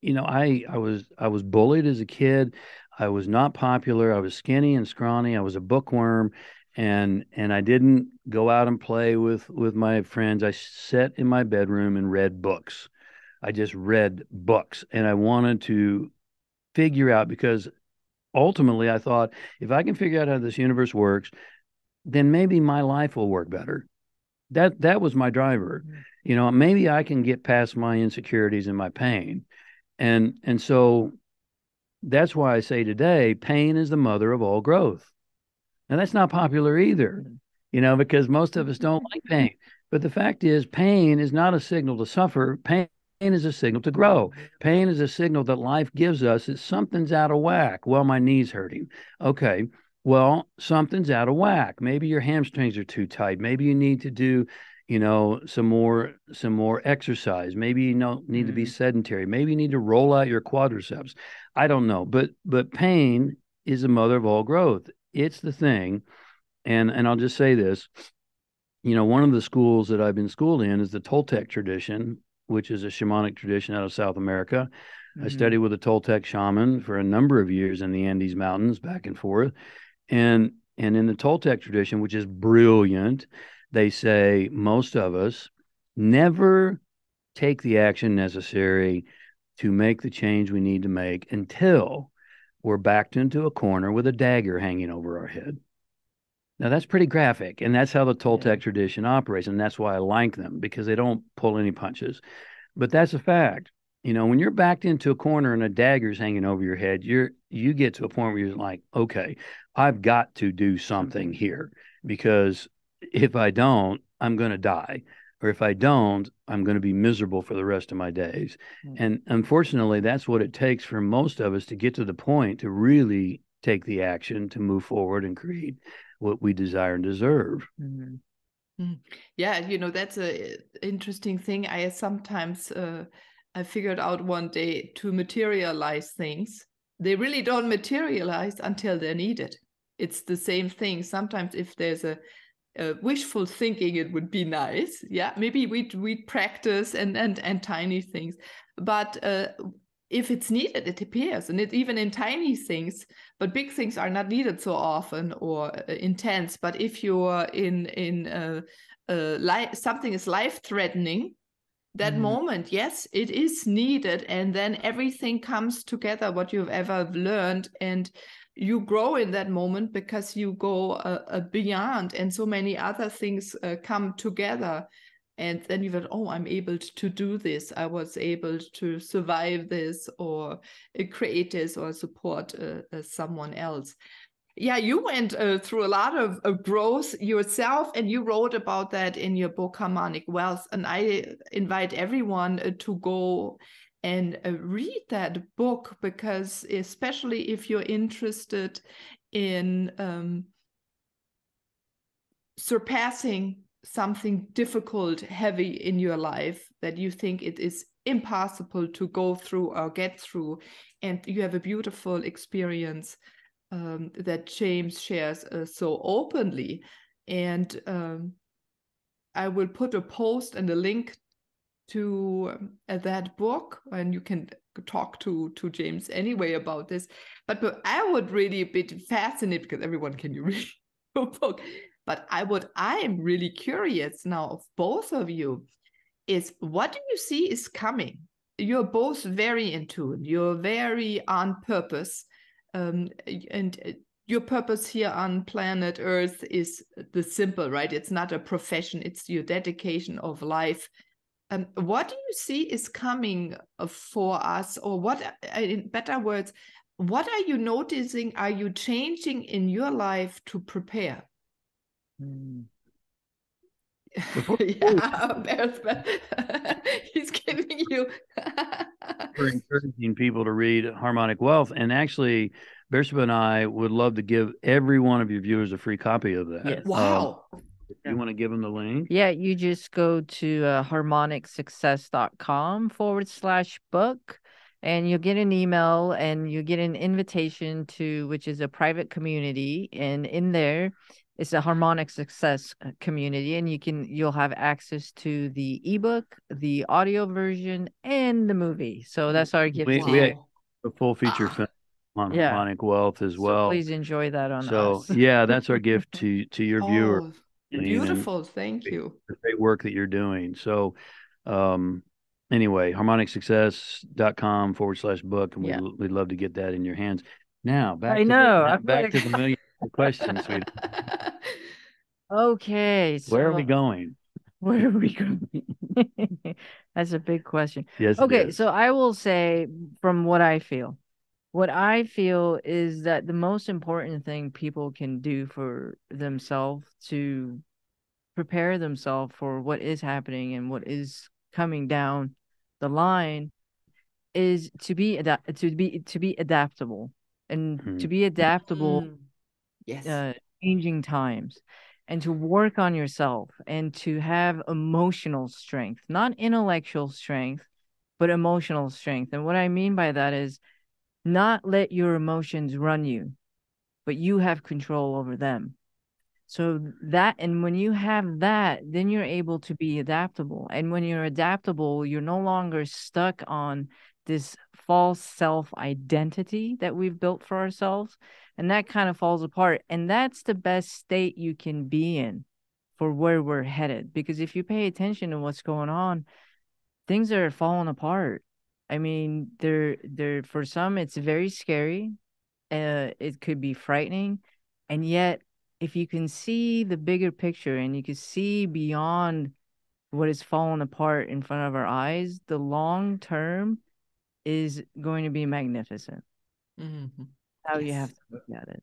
was bullied as a kid. I was not popular. I was skinny and scrawny. I was a bookworm. And I didn't go out and play with my friends. I sat in my bedroom and read books. I just read books. And I wanted to figure out, because ultimately I thought, if I can figure out how this universe works, then maybe my life will work better. That was my driver. Maybe I can get past my insecurities and my pain. And so that's why I say today, pain is the mother of all growth. And that's not popular either, because most of us don't like pain. But the fact is, pain is not a signal to suffer. Pain is a signal to grow. Pain is a signal that life gives us that something's out of whack. Well, my knee's hurting. Okay, well, something's out of whack. Maybe your hamstrings are too tight. Maybe you need to do, some more exercise. Maybe you don't need to be sedentary. Maybe you need to roll out your quadriceps. I don't know. But pain is the mother of all growth. It's the thing, and I'll just say this, one of the schools that I've been schooled in is the Toltec tradition, which is a shamanic tradition out of South America. I studied with a Toltec shaman for a number of years in the Andes Mountains, back and forth. And in the Toltec tradition, which is brilliant, they say most of us never take the action necessary to make the change we need to make until we're backed into a corner with a dagger hanging over our head. Now, that's pretty graphic, and that's how the Toltec tradition operates, and that's why I like them, because they don't pull any punches. But that's a fact. When you're backed into a corner and a dagger's hanging over your head, you get to a point where you're like, okay, I've got to do something here, because if I don't, I'm going to die. Or if I don't, I'm going to be miserable for the rest of my days. And unfortunately, that's what it takes for most of us to get to the point to really take the action to move forward and create what we desire and deserve. Yeah, that's an interesting thing. I sometimes I figured out one day to materialize things. They really don't materialize until they're needed. It's the same thing. Sometimes if there's a wishful thinking, it would be nice. Yeah, maybe we'd practice and tiny things. But if it's needed, it appears, and even in tiny things. But big things are not needed so often or intense. But if you're something is life-threatening, that moment, yes, it is needed, and then everything comes together. What you've ever learned and you grow in that moment because you go beyond, and so many other things come together. And then you go, oh, I'm able to do this. I was able to survive this or create this or support someone else. Yeah, you went through a lot of growth yourself, and you wrote about that in your book, Harmonic Wealth. And I invite everyone to go and read that book, because especially if you're interested in surpassing something difficult, heavy in your life that you think it is impossible to go through or get through, and you have a beautiful experience that James shares so openly. And I will put a post and a link to that book, and you can talk to James anyway about this. But I would really a bit fascinated, because everyone can read your book. But I am really curious now of both of you is, what do you see is coming? You're both very in tune. You're very on purpose. And your purpose here on planet Earth is the simple, right? It's not a profession. It's your dedication of life. What do you see is coming for us? Or what, in better words, what are you noticing? Are you changing in your life to prepare? Yeah, he's giving you. We're encouraging people to read Harmonic Wealth, and actually, Bersabeh and I would love to give every one of your viewers a free copy of that. Yes. Wow! You want to give them the link? Yeah, you just go to harmonicsuccess.com/book, and you'll get an email and you get an invitation to, which is a private community, and in there. It's a Harmonic Success community, and you'll have access to the ebook, the audio version, and the movie. So that's our gift. We had a full feature film on Harmonic Wealth as well. So please enjoy that on us. Yeah, that's our gift to your viewer. Beautiful, thank you. The great work that you're doing. So, anyway, harmonicsuccess.com/book, and we'd love to get that in your hands. Now back to the million questions. Okay, so where are we going? Where are we going? That's a big question. Yes. Okay, so I will say, from what I feel, is that the most important thing people can do for themselves to prepare themselves for what is happening and what is coming down the line is to be adaptable and to be adaptable. Yes. Changing times, and to work on yourself and to have emotional strength, not intellectual strength, but emotional strength. And what I mean by that is not let your emotions run you, but you have control over them. So that, and when you have that, then you're able to be adaptable. And when you're adaptable, you're no longer stuck on this false self-identity that we've built for ourselves. And that kind of falls apart. And that's the best state you can be in for where we're headed. Because if you pay attention to what's going on, things are falling apart. I mean, they're for some, it's very scary. It could be frightening. And yet, if you can see the bigger picture and you can see beyond what is falling apart in front of our eyes, the long term is going to be magnificent. Mm-hmm. How you have to look at it,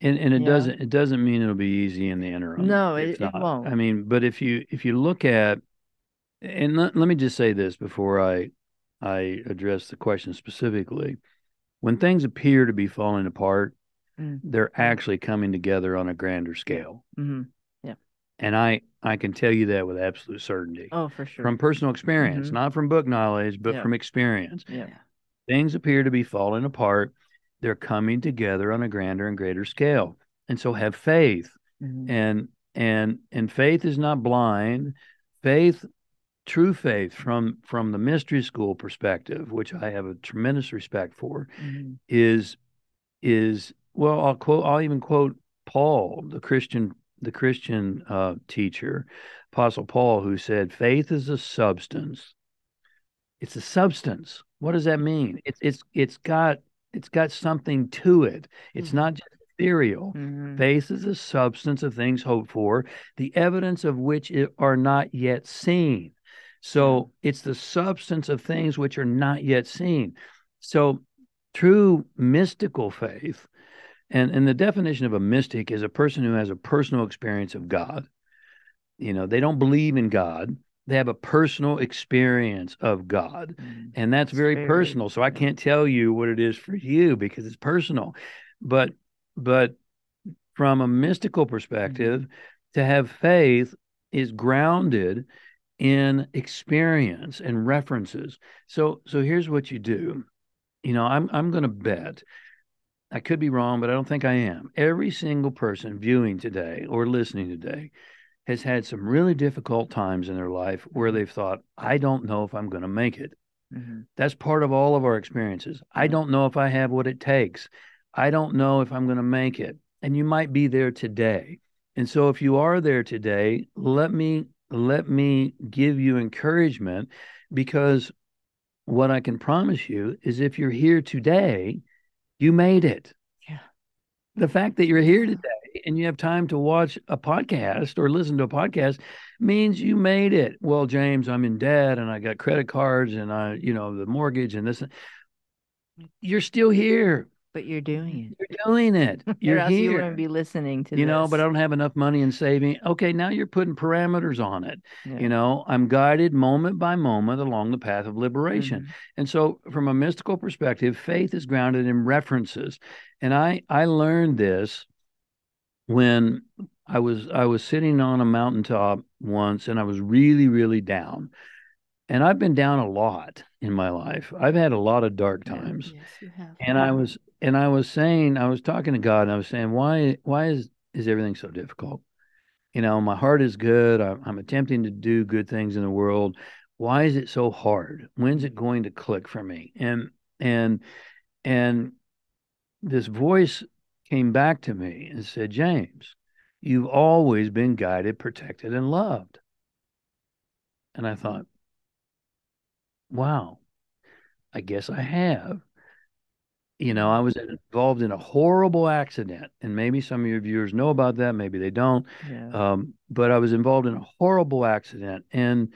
and it doesn't. It doesn't mean it'll be easy in the interim. No, it won't. I mean, but if you look at, and let me just say this before I address the question specifically, when things appear to be falling apart, they're actually coming together on a grander scale. Mm-hmm. Yeah, and I can tell you that with absolute certainty. Oh, for sure, from personal experience, not from book knowledge, but from experience. Yeah, things appear to be falling apart. They're coming together on a grander and greater scale. And so have faith. Mm-hmm. And faith is not blind. Faith, true faith from the mystery school perspective, which I have a tremendous respect for, is well, I'll even quote Paul, the Christian teacher, Apostle Paul, who said, faith is a substance. It's a substance. What does that mean? It's got something to it. It's not just ethereal. Faith is the substance of things hoped for, the evidence of which are not yet seen. So it's the substance of things which are not yet seen. So true mystical faith, and the definition of a mystic is a person who has a personal experience of God. You know, they don't believe in God. They have a personal experience of God, and that's very personal. So I can't tell you what it is for you because it's personal. But from a mystical perspective, to have faith is grounded in experience and references. So here's what you do. You know, I'm going to bet, I could be wrong, but I don't think I am. Every single person viewing today or listening today has had some really difficult times in their life where they've thought, I don't know if I'm going to make it. Mm-hmm. That's part of all of our experiences. I don't know if I have what it takes. I don't know if I'm going to make it. And you might be there today. And so if you are there today, let me give you encouragement, because what I can promise you is if you're here today, you made it. Yeah. The fact that you're here today and you have time to watch a podcast or listen to a podcast means you made it. Well, James, I'm in debt and I got credit cards and the mortgage and this. You're still here. But you're doing it. You're doing it. You're here. You wouldn't be listening to this. You know, but I don't have enough money in saving. Okay, now you're putting parameters on it. Yeah. You know, I'm guided moment by moment along the path of liberation. Mm-hmm. And so from a mystical perspective, faith is grounded in references. And I learned this when I was sitting on a mountaintop once, and I was really, really down. And I've been down a lot in my life. I've had a lot of dark times. Yes, you have. And I was talking to God, and I was saying, why is everything so difficult? You know, my heart is good. I'm attempting to do good things in the world. Why is it so hard? When's it going to click for me? And this voice came back to me and said, James, you've always been guided, protected, and loved. And I thought, wow, I guess I have. You know, I was involved in a horrible accident, and maybe some of your viewers know about that. Maybe they don't. Yeah. But I was involved in a horrible accident, and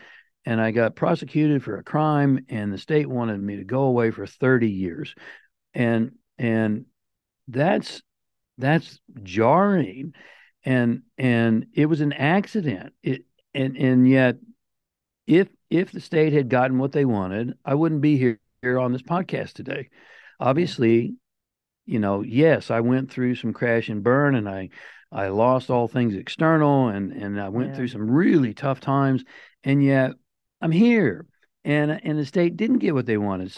I got prosecuted for a crime, and the state wanted me to go away for 30 years. And that's jarring. And it was an accident. And yet if the state had gotten what they wanted, I wouldn't be here on this podcast today. Obviously, you know, yes, I went through some crash and burn, and I lost all things external, and I went through some really tough times, and yet I'm here, and the state didn't get what they wanted.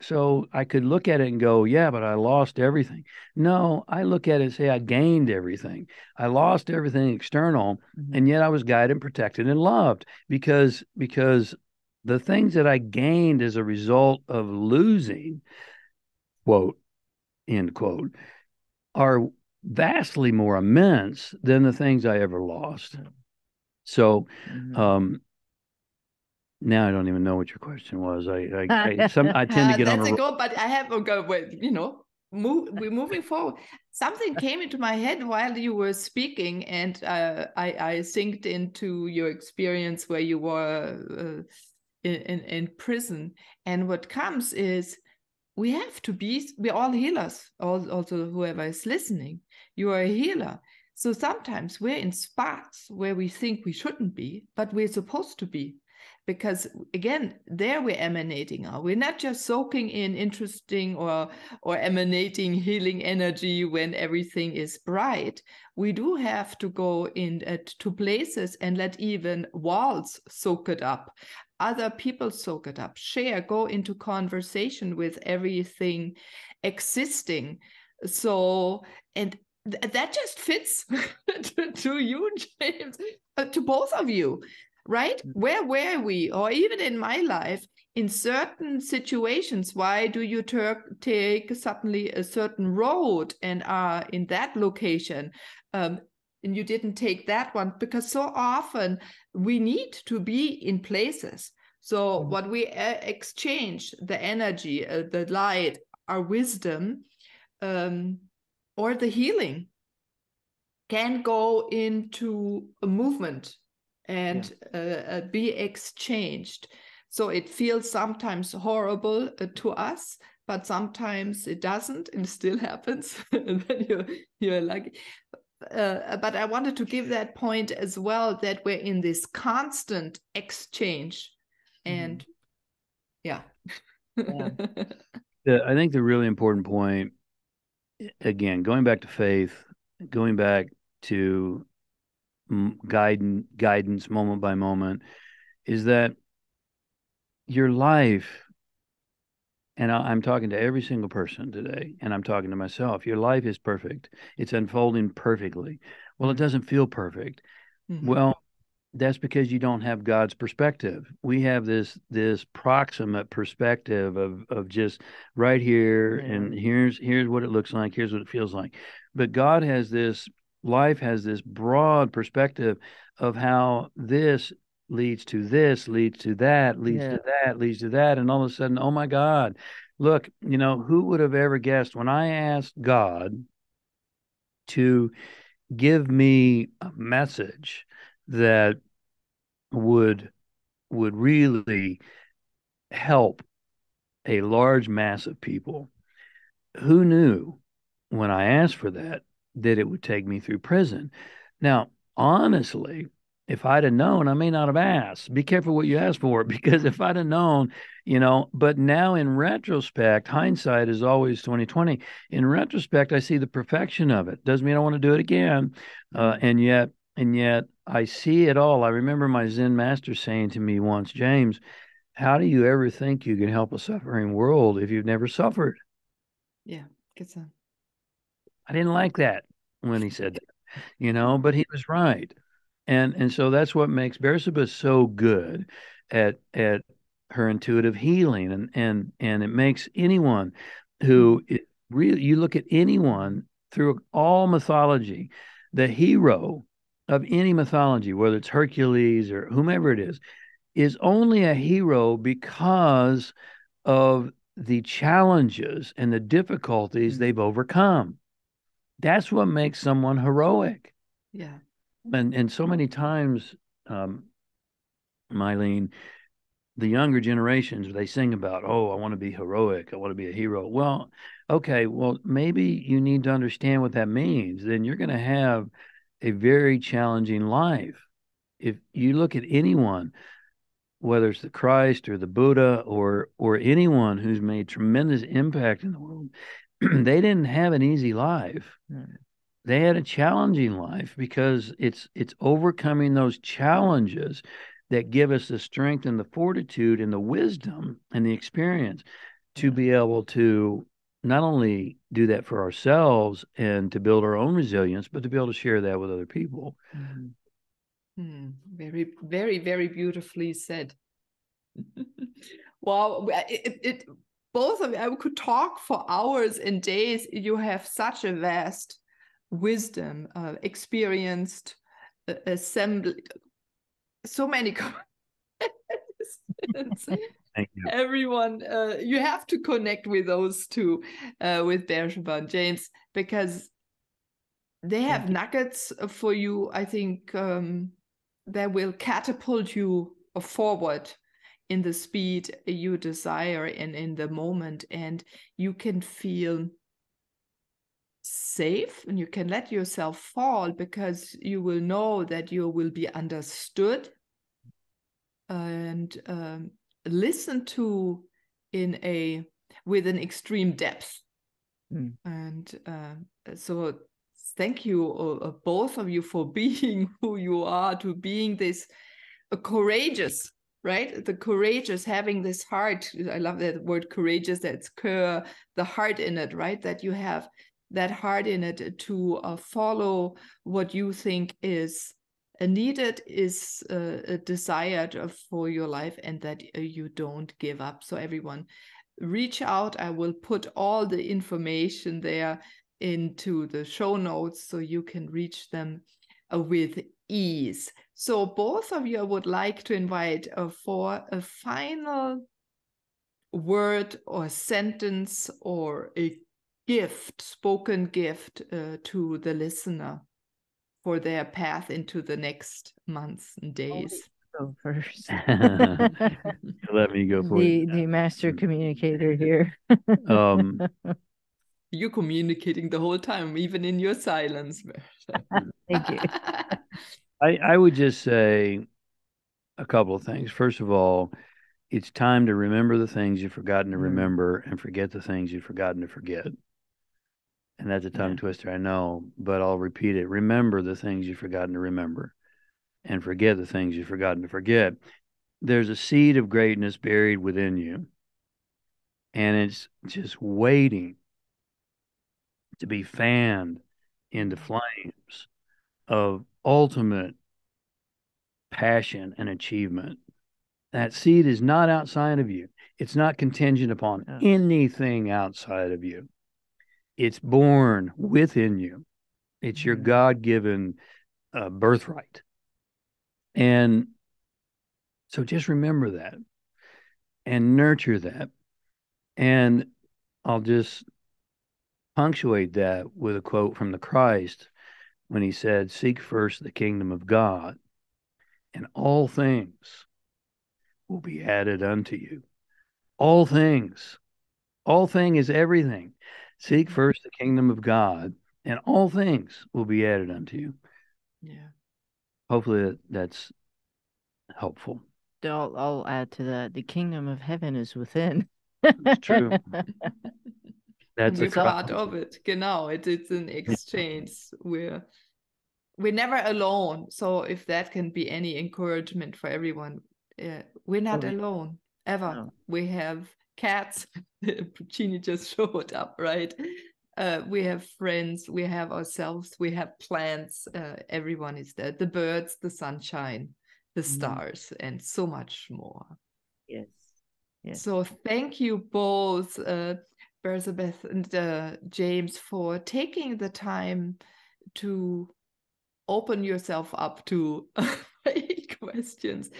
So I could look at it and go, yeah, but I lost everything. No, I look at it and say I gained everything. I lost everything external, mm-hmm. and yet I was guided, protected, and loved because the things that I gained as a result of losing, quote, end quote, are vastly more immense than the things I ever lost. So, mm-hmm. Now I don't even know what your question was. I tend to get on a roll, but I have a go with, you know, we're moving forward. Something came into my head while you were speaking, and I synced into your experience where you were in prison. And what comes is we have to be. We're all healers. Also, whoever is listening, you are a healer. So sometimes we're in spots where we think we shouldn't be, but we're supposed to be. Because again, there we're emanating now. We're not just soaking in interesting or emanating healing energy when everything is bright. We do have to go in to places and let even walls soak it up. Other people soak it up, share, go into conversation with everything existing. So, and that just fits to you, James, to both of you. Right? Where were we? Or even in my life, in certain situations, why do you take suddenly a certain road and are in that location? And you didn't take that one, because so often we need to be in places. So what we exchange, the energy, the light, our wisdom, or the healing, can go into a movement and be exchanged. So it feels sometimes horrible to us, but sometimes it doesn't, and it still happens. And then you're lucky. But I wanted to give that point as well, that we're in this constant exchange. And I think the really important point, again, going back to faith, going back to guidance moment by moment, is that your life, and I'm talking to every single person today, and I'm talking to myself, your life is perfect. It's unfolding perfectly. Well, it doesn't feel perfect. Mm-hmm. Well, That's because you don't have God's perspective. We have this proximate perspective of just right here, yeah, and here's what it looks like, here's what it feels like. But God has this, life has this broad perspective of how this leads to this, leads to that, leads, yeah, to that, leads to that. And all of a sudden, oh my God, look, you know, who would have ever guessed when I asked God to give me a message that would really help a large mass of people? Who knew when I asked for that, that it would take me through prison? Now, honestly, if I'd have known, I may not have asked. Be careful what you ask for, because if I'd have known, you know, but now in retrospect, hindsight is always 20/20. In retrospect, I see the perfection of it. Doesn't mean I want to do it again. And yet I see it all. I remember my Zen master saying to me once, James, how do you ever think you can help a suffering world if you've never suffered? Yeah, good son. I didn't like that when he said that, you know, but he was right. And so that's what makes Bersabeh so good at her intuitive healing, and it makes anyone who really, you look at anyone through all mythology, the hero of any mythology, whether it's Hercules or whomever it is only a hero because of the challenges and the difficulties, mm-hmm, they've overcome. That's what makes someone heroic. Yeah. And so many times, Meilin, the younger generations, they sing about, oh, I want to be heroic, I want to be a hero. Well, okay, well, maybe you need to understand what that means. Then you're going to have a very challenging life. If you look at anyone, whether it's the Christ or the Buddha or anyone who's made tremendous impact in the world, they didn't have an easy life. Yeah. They had a challenging life, because it's overcoming those challenges that give us the strength and the fortitude and the wisdom and the experience to be able to not only do that for ourselves and to build our own resilience, but to be able to share that with other people. Mm-hmm. Mm, very, very, very beautifully said. Wow. It both of you, I could talk for hours and days. You have such a vast wisdom, experienced, assembly, so many. Thank you. Everyone, you have to connect with those two, with Bersabeh and James, because they have nuggets for you. I think that will catapult you forward in the speed you desire and in the moment, and you can feel safe and you can let yourself fall, because you will know that you will be understood and listened to with an extreme depth. Mm. And so thank you, both of you, for being who you are, to being this courageous, right? The courageous, having this heart. I love that word, courageous. That's the heart in it, right? That you have that heart in it to follow what you think is needed, is desired for your life, and that you don't give up. So everyone, reach out. I will put all the information there into the show notes so you can reach them with ease. So both of you, I would like to invite for a final word or sentence or a gift, spoken gift, to the listener for their path into the next months and days. Go first. Let me go for it. The master communicator here. You're communicating the whole time, even in your silence. Thank you. I would just say a couple of things. First of all, it's time to remember the things you've forgotten to remember and forget the things you've forgotten to forget. And that's a tongue twister, I know, but I'll repeat it. Remember the things you've forgotten to remember and forget the things you've forgotten to forget. There's a seed of greatness buried within you, and it's just waiting to be fanned into flames of ultimate passion and achievement. That seed is not outside of you. It's not contingent upon anything outside of you. It's born within you. It's your God-given birthright. And so just remember that and nurture that. And I'll just punctuate that with a quote from the Christ when he said, "Seek first the kingdom of God, and all things will be added unto you." All things. All thing is everything. Seek first the kingdom of God, and all things will be added unto you. Yeah. Hopefully that's helpful. I'll add to that. The kingdom of heaven is within. That's true. That's a part of it. Genau. It's an exchange. We're never alone. So if that can be any encouragement for everyone, we're not alone ever. No. We have cats. Puccini just showed up, right? We have friends. We have ourselves. We have plants. Everyone is there. The birds, the sunshine, the stars, and so much more. Yes. Yes. So thank you both, Bersabeh and James, for taking the time to open yourself up to questions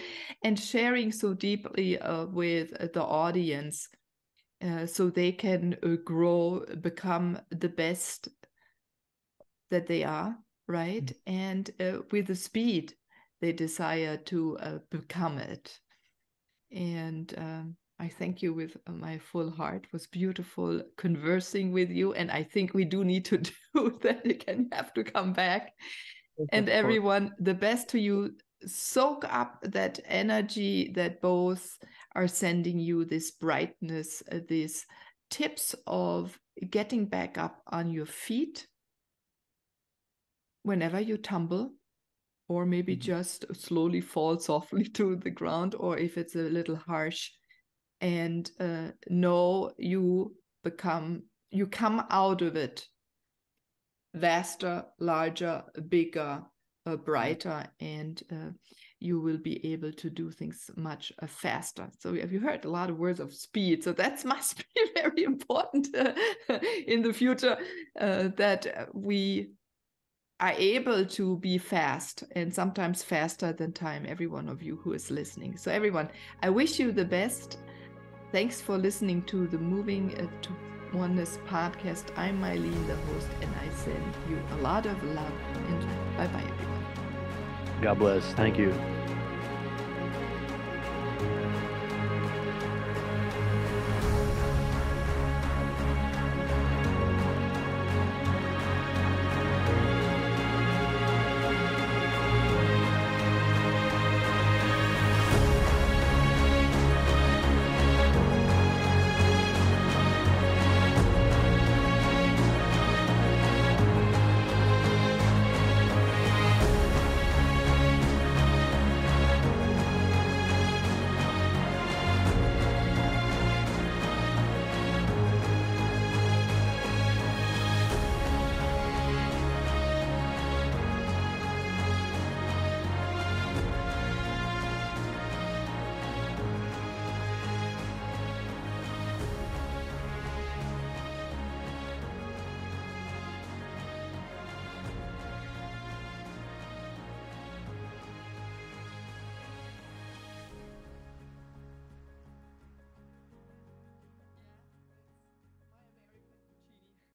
and sharing so deeply with the audience, so they can grow, become the best that they are, right? And with the speed they desire to become it. And I thank you with my full heart. It was beautiful conversing with you. And I think we do need to do that. You can have to come back. And everyone, the best to you. Soak up that energy that both are sending you, this brightness, these tips of getting back up on your feet whenever you tumble, or maybe just slowly fall softly to the ground, or if it's a little harsh. And know you come out of it vaster, larger, bigger, brighter, and you will be able to do things much faster. So you heard a lot of words of speed, so that must be very important in the future, that we are able to be fast, and sometimes faster than time, every one of you who is listening. So everyone, I wish you the best. Thanks for listening to the Moving to Oneness podcast. I'm Meilin, the host, and I send you a lot of love, and bye-bye everyone. God bless. Thank you.